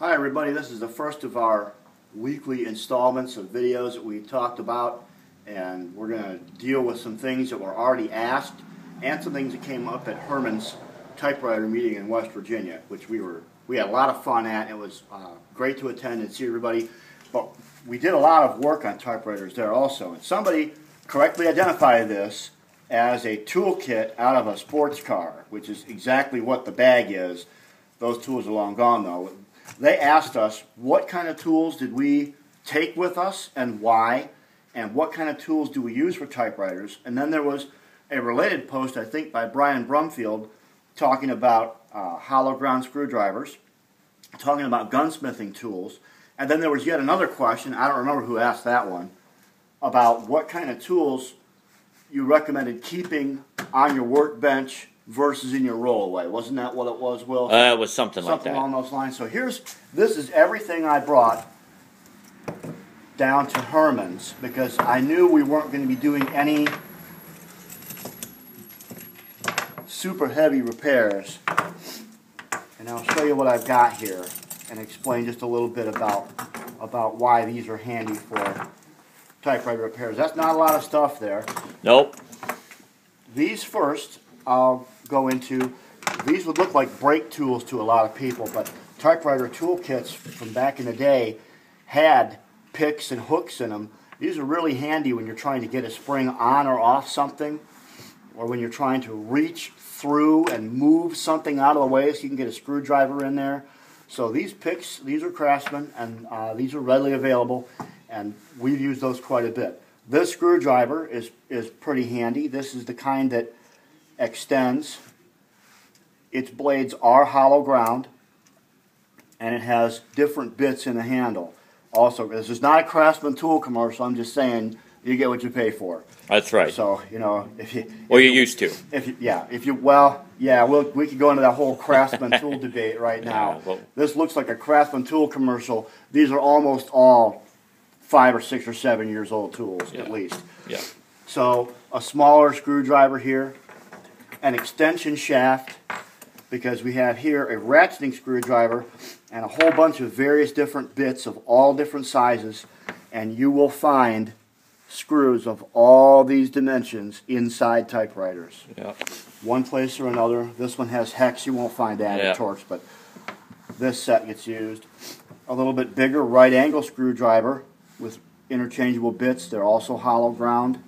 Hi everybody, this is the first of our weekly installments of videos that we talked about, and we're going to deal with some things that were already asked and some things that came up at Herman's typewriter meeting in West Virginia, which we had a lot of fun at. It was great to attend and see everybody, but we did a lot of work on typewriters there also, and somebody correctly identified this as a toolkit out of a sports car, which is exactly what the bag is. Those tools are long gone though. They asked us what kind of tools did we take with us and why, and what kind of tools do we use for typewriters. And then there was a related post, I think, by Brian Brumfield talking about hollow ground screwdrivers, talking about gunsmithing tools, and then there was yet another question, I don't remember who asked that one, about what kind of tools you recommended keeping on your workbench versus in your rollaway. Wasn't that what it was, Will? It was something like that. Something along those lines. So this is everything I brought down to Herman's, because I knew we weren't going to be doing any super heavy repairs. And I'll show you what I've got here and explain just a little bit about why these are handy for typewriter repairs. That's not a lot of stuff there. Nope. These first, I'll go into. These would look like brake tools to a lot of people, but typewriter toolkits from back in the day had picks and hooks in them. These are really handy when you're trying to get a spring on or off something, or when you're trying to reach through and move something out of the way so you can get a screwdriver in there. So these picks, these are Craftsman, and these are readily available, and we've used those quite a bit. This screwdriver is pretty handy. This is the kind that extends. Its blades are hollow ground, and it has different bits in the handle. Also, this is not a Craftsman tool commercial. I'm just saying you get what you pay for. That's right. So you know, we could go into that whole Craftsman tool debate right now. Yeah, well, this looks like a Craftsman tool commercial. These are almost all 5 or 6 or 7 years old tools, yeah, at least. Yeah. So a smaller screwdriver here, an extension shaft, because we have here a ratcheting screwdriver and a whole bunch of various different bits of all different sizes, and you will find screws of all these dimensions inside typewriters. Yep. One place or another. This one has hex, you won't find added torques, but this set gets used. A little bit bigger right angle screwdriver with interchangeable bits. They're also hollow ground.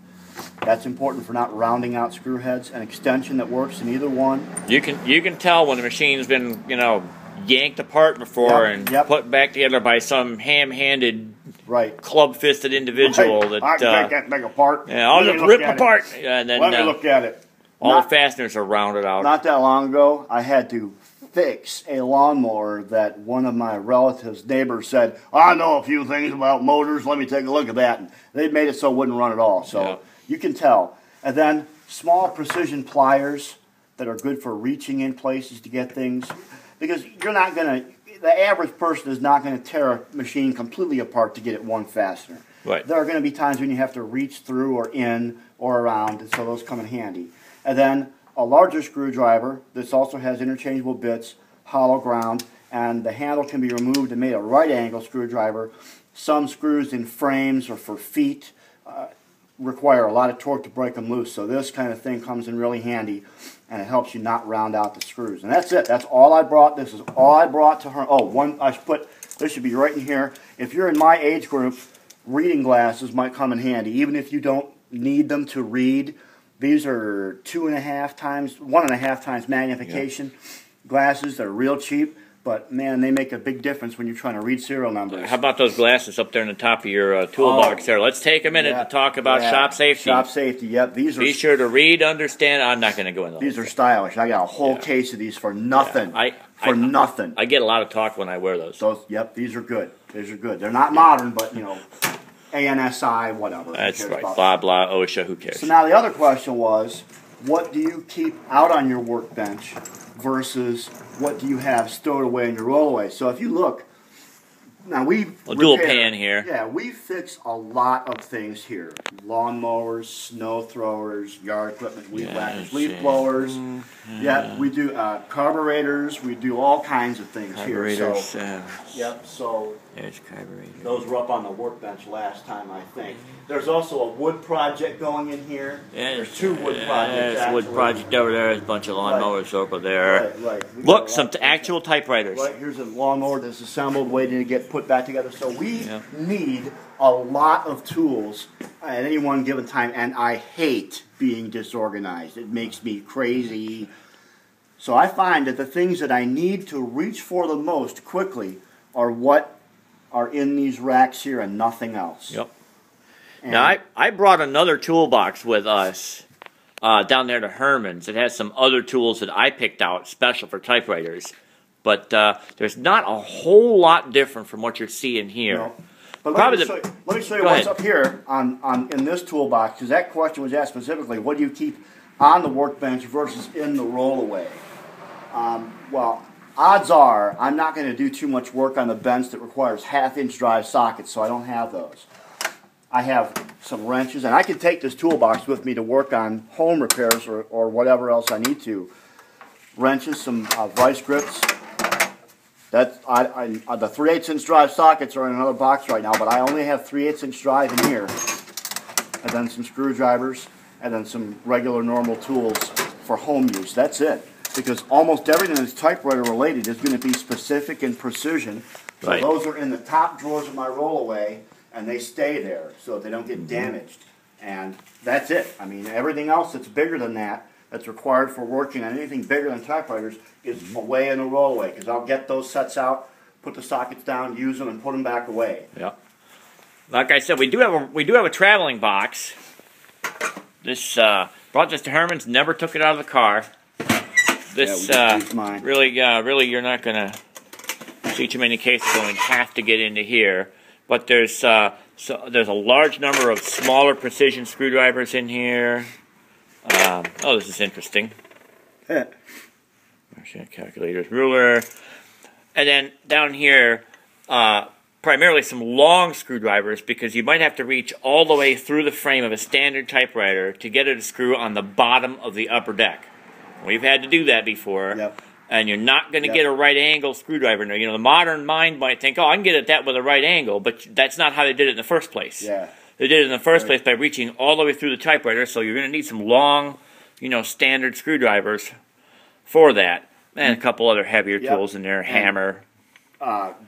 That's important for not rounding out screw heads. An extension that works in either one. You can tell when the machine's been, you know, yanked apart before, yep, and yep, put back together by some ham-handed, right, club-fisted individual. Right. That I can take that thing apart. Yeah, I'll just rip apart. And then, let me look at it. All the fasteners are rounded out. Not that long ago, I had to fix a lawnmower that one of my relatives' neighbors said, I know a few things about motors, let me take a look at that. And they made it so it wouldn't run at all. So yeah, you can tell. And then small precision pliers that are good for reaching in places to get things. Because you're not going to, the average person is not going to tear a machine completely apart to get at one fastener. Right. There are going to be times when you have to reach through or in or around, and so those come in handy. And then a larger screwdriver. This also has interchangeable bits, hollow ground, and the handle can be removed and made a right angle screwdriver. Some screws in frames or for feet require a lot of torque to break them loose, so this kind of thing comes in really handy, and it helps you not round out the screws. And that's it. That's all I brought. This is all I brought to her. Oh, one I should put, this should be right in here. If you're in my age group, reading glasses might come in handy, even if you don't need them to read. These are 1.5 times magnification, yeah, glasses. They're real cheap, but man, they make a big difference when you're trying to read serial numbers. How about those glasses up there on the top of your toolbox there? Let's take a minute, yeah, to talk about, yeah, shop safety. Shop safety, yep. These are. Be sure to read, understand. I'm not going to go into these. These are stylish. I got a whole, yeah, case of these for nothing. Yeah. For nothing. I get a lot of talk when I wear those. Yep, these are good. These are good. They're not modern, but you know. ANSI, whatever. That's right. Blah, blah, OSHA, who cares? So now the other question was, what do you keep out on your workbench versus what do you have stowed away in your rollaway? So if you look, Now we'll do a pan here. Yeah, we fix a lot of things here: lawnmowers, snow throwers, yard equipment, weed whackers, leaf blowers. Yeah, we do carburetors. We do all kinds of things here. So, yep. So there's carburetors. Those were up on the workbench last time, I think. There's also a wood project going in here. Yeah, there's two wood projects. There's a wood project over there. There's a bunch of lawnmowers over there. Right. Look, some actual typewriters. Right, here's a lawnmower that's assembled, waiting to get put back together. So we need a lot of tools at any one given time, and I hate being disorganized. It makes me crazy. So I find that the things that I need to reach for the most quickly are what are in these racks here and nothing else. Yep. And now I brought another toolbox with us down there to Herman's. It has some other tools that I picked out special for typewriters. But there's not a whole lot different from what you're seeing here. No. But let me show you what's up here in this toolbox, because that question was asked specifically, what do you keep on the workbench versus in the rollaway? Well, odds are I'm not going to do too much work on the bench that requires half-inch drive sockets, so I don't have those. I have some wrenches, and I can take this toolbox with me to work on home repairs or whatever else I need to. Wrenches, some vice grips. The 3/8" drive sockets are in another box right now, but I only have 3/8" drive in here. And then some screwdrivers, and then some regular normal tools for home use. That's it. Because almost everything that's typewriter related is going to be specific in precision. So those are in the top drawers of my rollaway, and they stay there so they don't get damaged. And that's it. I mean, everything else that's bigger than that, that's required for working on anything bigger than typewriters, is away in the rollaway, because I'll get those sets out, put the sockets down, use them, and put them back away. Yeah. Like I said, we do have a traveling box. This brought this to Herman's, never took it out of the car. This really you're not gonna see too many cases when we have to get into here. But there's a large number of smaller precision screwdrivers in here. Oh, this is interesting. Calculators, ruler. And then down here, primarily some long screwdrivers, because you might have to reach all the way through the frame of a standard typewriter to get it to screw on the bottom of the upper deck. We've had to do that before. Yep. And you're not going to get a right angle screwdriver in there. You know, the modern mind might think, oh, I can get at that with a right angle, but that's not how they did it in the first place. Yeah. They did it in the first place by reaching all the way through the typewriter, so you're going to need some long, you know, standard screwdrivers for that. And a couple other heavier tools in there, hammer.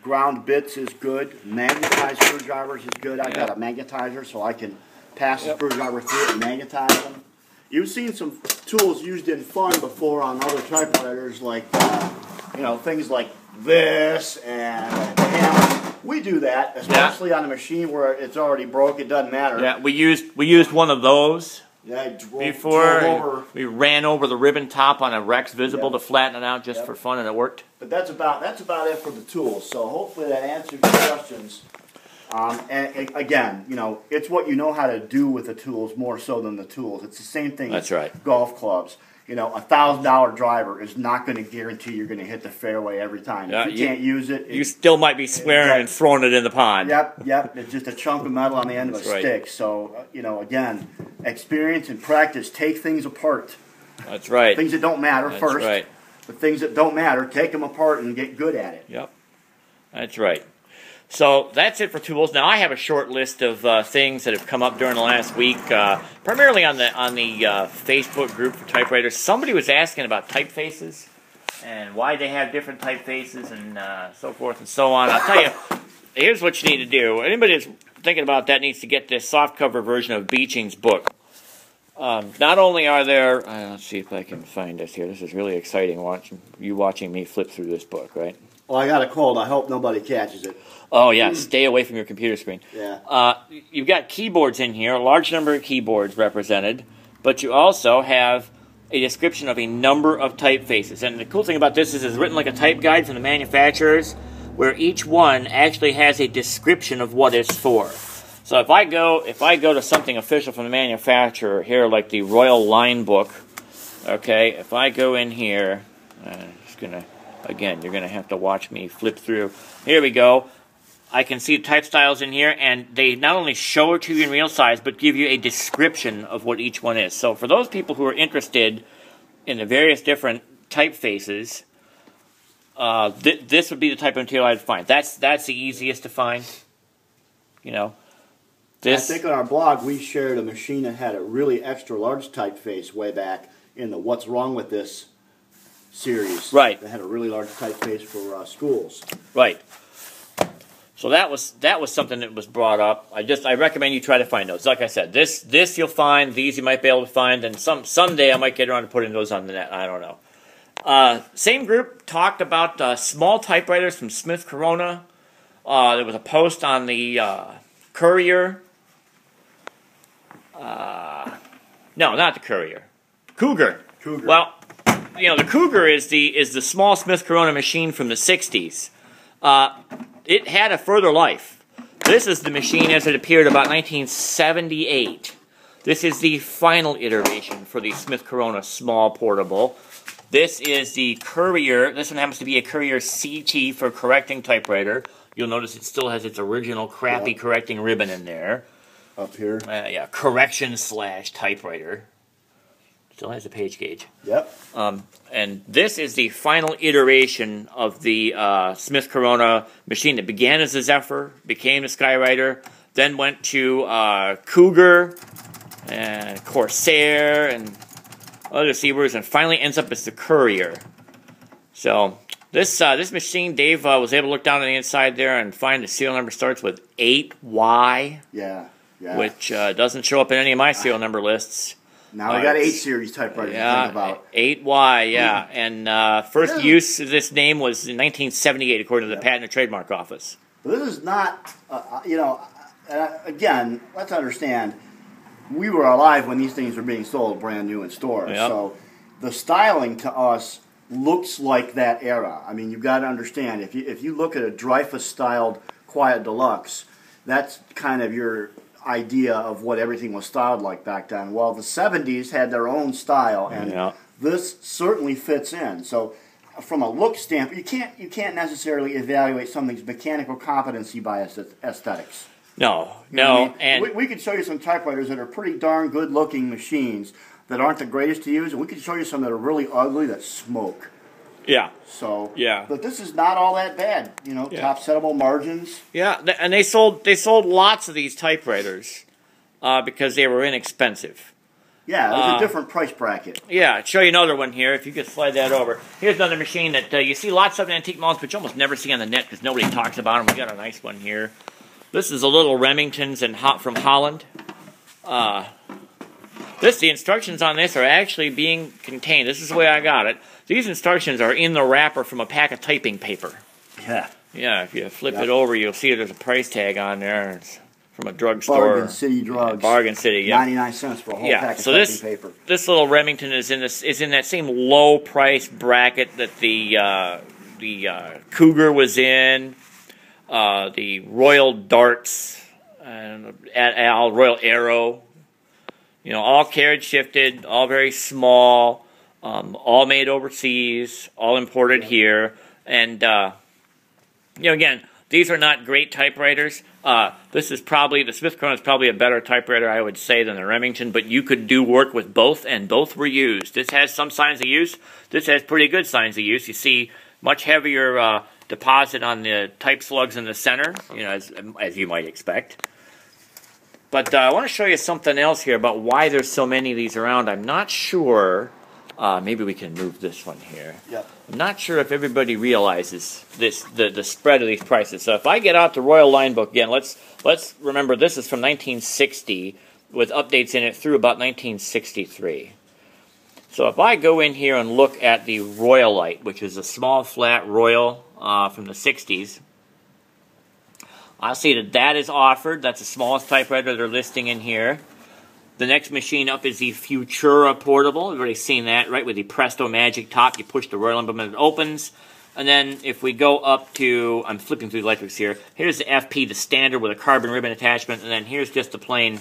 Ground bits is good. Magnetized screwdrivers is good. I got a magnetizer, so I can pass the screwdriver through it and magnetize them. You've seen some tools used in fun before on other typewriters, like, you know, things like this and hammer. We do that, especially on a machine where it's already broke. It doesn't matter. Yeah, we used one of those before. We ran over the ribbon top on a Rex Visible to flatten it out just for fun, and it worked. But that's about it for the tools. So hopefully that answers your questions. And again, you know, it's what you know how to do with the tools more so than the tools. It's the same thing. That's right. Golf clubs. You know, $1,000 driver is not going to guarantee you're going to hit the fairway every time. If you can't use it, you still might be swearing and throwing it in the pond. Yep. It's just a chunk of metal on the end of a stick. So, you know, again, experience and practice. Take things apart. That's right. Things that don't matter first. Right. But things that don't matter, take them apart and get good at it. Yep. That's right. So that's it for tools. Now I have a short list of things that have come up during the last week, primarily on the Facebook group for typewriters. Somebody was asking about typefaces and why they have different typefaces and so forth and so on. I'll tell you, here's what you need to do. Anybody that's thinking about that needs to get this softcover version of Beeching's book. Not only are there, let's see if I can find this here. This is really exciting, watching me flip through this book, right? Well, I got a cold. I hope nobody catches it. Oh, yeah. Stay away from your computer screen. Yeah. You've got keyboards in here, a large number of keyboards represented, but you also have a description of a number of typefaces. And the cool thing about this is it's written like a type guide from the manufacturers, where each one actually has a description of what it's for. So if I go to something official from the manufacturer here, like the Royal Line Book, okay, if I go in here, I'm just going to... Again, you're going to have to watch me flip through. Here we go. I can see type styles in here, and they not only show it to you in real size, but give you a description of what each one is. So for those people who are interested in the various different typefaces, this would be the type of material I'd find. That's the easiest to find, you know. This. I think on our blog we shared a machine that had a really extra large typeface way back in the What's Wrong With This series. Right. That had a really large typeface for schools. Right. So that was something that was brought up. I recommend you try to find those. Like I said, this you'll find, these you might be able to find, and someday I might get around to putting those on the net. I don't know. Same group talked about small typewriters from Smith-Corona. There was a post on the Courier. No, not the Courier. Cougar. Well, you know, the Cougar is the small Smith-Corona machine from the 60s. It had a further life. This is the machine as it appeared about 1978. This is the final iteration for the Smith-Corona small portable. This is the Courier. This one happens to be a Courier CT for correcting typewriter. You'll notice it still has its original crappy correcting ribbon in there. Up here. Yeah, correction/typewriter. Still has a page gauge. Yep. And this is the final iteration of the Smith-Corona machine that began as a Zephyr, became the Skywriter, then went to Cougar and Corsair and other Seabirds, and finally ends up as the Courier. So this machine, Dave was able to look down on the inside there and find the serial number starts with 8Y. Yeah. Which doesn't show up in any of my serial number lists. Now we got 8 series typewriters to think about. 8Y, yeah. And first use of this name was in 1978, according to the Patent and Trademark Office. But this is not, you know, again, let's understand, we were alive when these things were being sold brand new in stores. Yep. So the styling to us looks like that era. I mean, you've got to understand, if you look at a Dreyfus-styled Quiet Deluxe, that's kind of your idea of what everything was styled like back then. Well, the 70s had their own style, and this certainly fits in. So from a look standpoint, you can't necessarily evaluate something's mechanical competency by its aesthetics. No, you know what I mean? And we could show you some typewriters that are pretty darn good-looking machines that aren't the greatest to use, and we could show you some that are really ugly that smoke. Yeah. So. Yeah. But this is not all that bad, you know. Yeah. Top settable margins. Yeah, and they sold lots of these typewriters because they were inexpensive. Yeah, it was a different price bracket. Yeah, I'll show you another one here if you could slide that over. Here's another machine that you see lots of in antique malls, but you almost never see on the net because nobody talks about them. We got a nice one here. This is a little Remington's from Holland. The instructions on this are actually being contained. This is the way I got it. These instructions are in the wrapper from a pack of typing paper. Yeah. Yeah, if you flip it over, you'll see there's a price tag on there. It's from a drugstore. Bargain City Drugs. Bargain City, yeah. 99 cents for a whole pack of typing paper. This little Remington is in that same low price bracket that the Cougar was in. The Royal Darts, and Royal Arrow, you know, all carriage shifted, all very small, all made overseas, all imported here, and you know, again, these are not great typewriters. This is probably the Smith-Corona is probably a better typewriter, I would say, than the Remington, but you could do work with both, and both were used. This has some signs of use. This has pretty good signs of use. You see much heavier deposit on the type slugs in the center, you know, as you might expect. But I want to show you something else here about why there's so many of these around. I'm not sure. Maybe we can move this one here. Yep. I'm not sure if everybody realizes the spread of these prices. So if I get out the Royal Line Book again, let's remember this is from 1960 with updates in it through about 1963. So if I go in here and look at the Royalite, which is a small flat Royal from the 60s, I'll see that is offered. That's the smallest typewriter they're listing in here. The next machine up is the Futura Portable. We've already seen that, right, with the Presto Magic top. You push the Royal Emblem and it opens. And then if we go up to, I'm flipping through the electrics here, here's the FP, the standard with a carbon ribbon attachment, and then here's just the plain,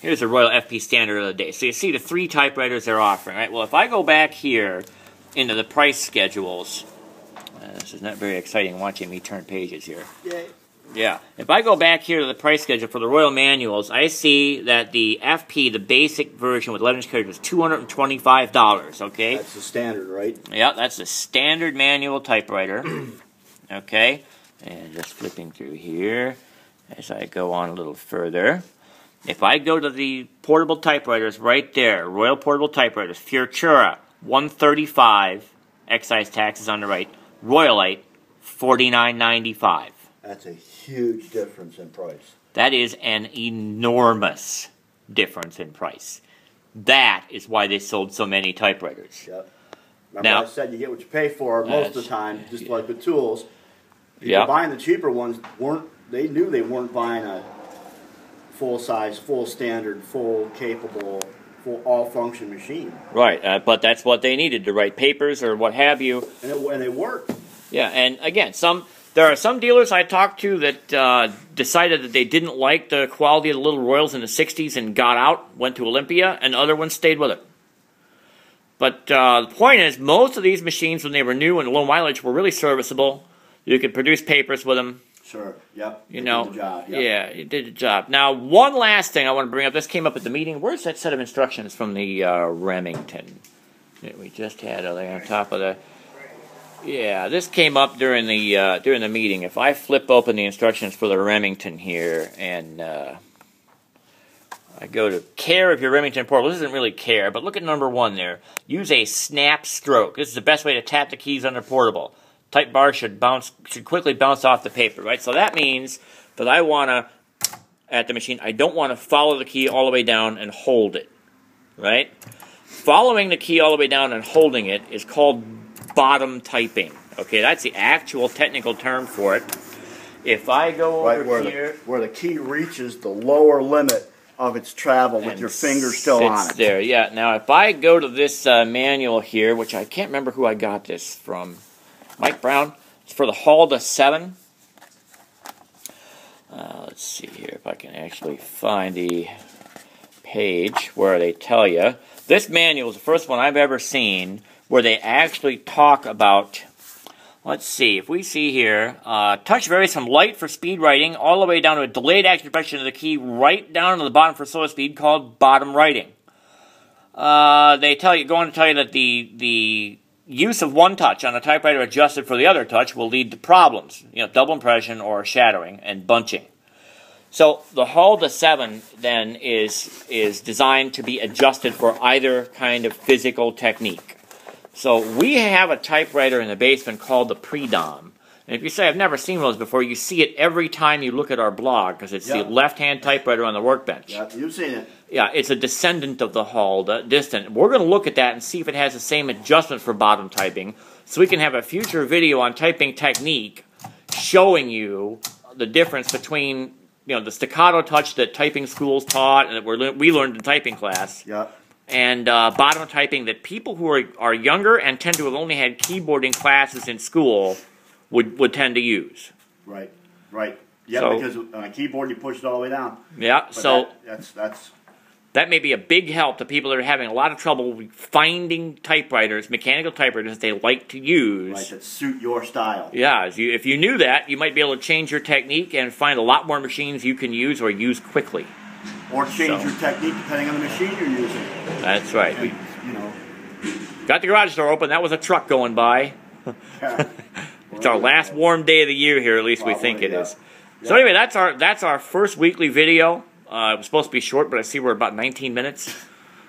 here's the Royal FP standard of the day. So you see the three typewriters they're offering, right? Well, if I go back here into the price schedules, This is not very exciting watching me turn pages here. Yay. Yeah. If I go back here to the price schedule for the Royal Manuals, I see that the FP, the basic version with 11-inch carriage, was $225, okay? That's the standard, right? Yeah, that's the standard manual typewriter. Okay. And just flipping through here as I go on a little further. If I go to the portable typewriters right there, Royal Portable Typewriters, Futura, $135, excise taxes on the right. Royalite, $49.95. That's a huge difference in price. That is an enormous difference in price. That is why they sold so many typewriters. Yep. Remember now, I said you get what you pay for most of the time, just like with tools. People buying the cheaper ones they knew they weren't buying a full size, full standard, full capable, full all function machine. Right, but that's what they needed to write papers or what have you. And it worked. Yeah, and again, there are some dealers I talked to that decided that they didn't like the quality of the Little Royals in the 60s and got out, went to Olympia, and other ones stayed with it. But the point is, most of these machines, when they were new and low mileage, were really serviceable. You could produce papers with them. Sure, yep. You know, did the job. Yep. Yeah, it did the job. Now, one last thing I want to bring up. This came up at the meeting. Where's that set of instructions from the Remington that we just had there on top of the... Yeah, this came up during the meeting. If I flip open the instructions for the Remington here and I go to care of your Remington portable, this isn't really care, but look at number 1 there. Use a snap stroke. This is the best way to tap the keys on the portable. Type bar should quickly bounce off the paper, right? So that means that I want to, at the machine, I don't want to follow the key all the way down and hold it, right? Following the key all the way down and holding it is called bottom typing. Okay, that's the actual technical term for it. If I go over here... where the key reaches the lower limit of its travel with your finger still on it. There, yeah. Now, if I go to this manual here, which I can't remember who I got this from. Mike Brown. It's for the Halda 7. Let's see here if I can actually find the page where they tell you. This manual is the first one I've ever seen where they actually talk about, let's see, if we see here, touch varies from light for speed writing all the way down to a delayed action depression of the key right down to the bottom for slow speed called bottom writing. They tell you, go on to tell you that the use of one touch on a typewriter adjusted for the other touch will lead to problems, you know, double impression or shadowing and bunching. So the Halda 7 then is designed to be adjusted for either kind of physical technique. So we have a typewriter in the basement called the Predom. And if you say, I've never seen those before, you see it every time you look at our blog because it's the left-hand typewriter on the workbench. Yeah, you've seen it. Yeah, it's a descendant of the Halda, distant. We're going to look at that and see if it has the same adjustment for bottom typing so we can have a future video on typing technique showing you the difference between, you know, the staccato touch that typing schools taught and that we learned in typing class. Yeah. And bottom typing that people who are younger and tend to have only had keyboarding classes in school would tend to use. Right, right. Yeah, so, because on a keyboard you push it all the way down. Yeah, but so that may be a big help to people that are having a lot of trouble finding typewriters, mechanical typewriters they like to use. Right, that suit your style. Yeah, if you knew that, you might be able to change your technique and find a lot more machines you can use or use quickly. Or change your technique depending on the machine you're using. That's right. And, you know, got the garage door open. That was a truck going by. Yeah. It's our last warm day of the year here, at least we think it is. Yeah. So anyway, that's our first weekly video. It was supposed to be short, but I see we're about 19 minutes.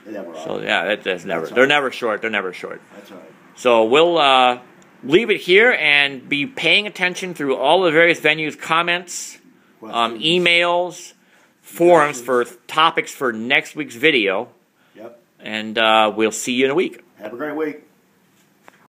So yeah, they're never short. They're never short. That's all right. So we'll leave it here and be paying attention through all the various venues, comments, emails, forums for topics for next week's video. Yep. And we'll see you in a week. Have a great week.